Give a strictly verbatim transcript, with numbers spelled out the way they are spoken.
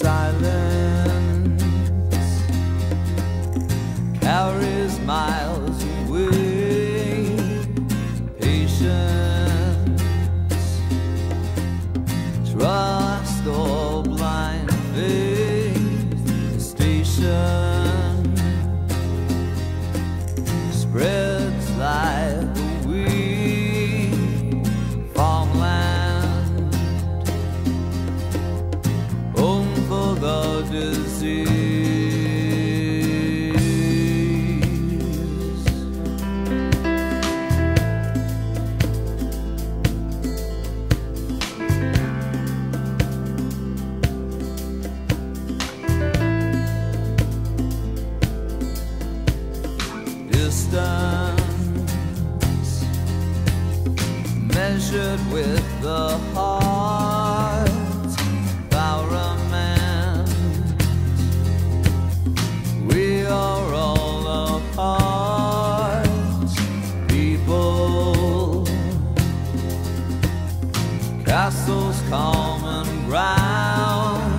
silence carries miles away. Patience, trust or blind faith is patient, spreads like a weed, farmland. The disease. Distance measured with the heart. Castles, common ground.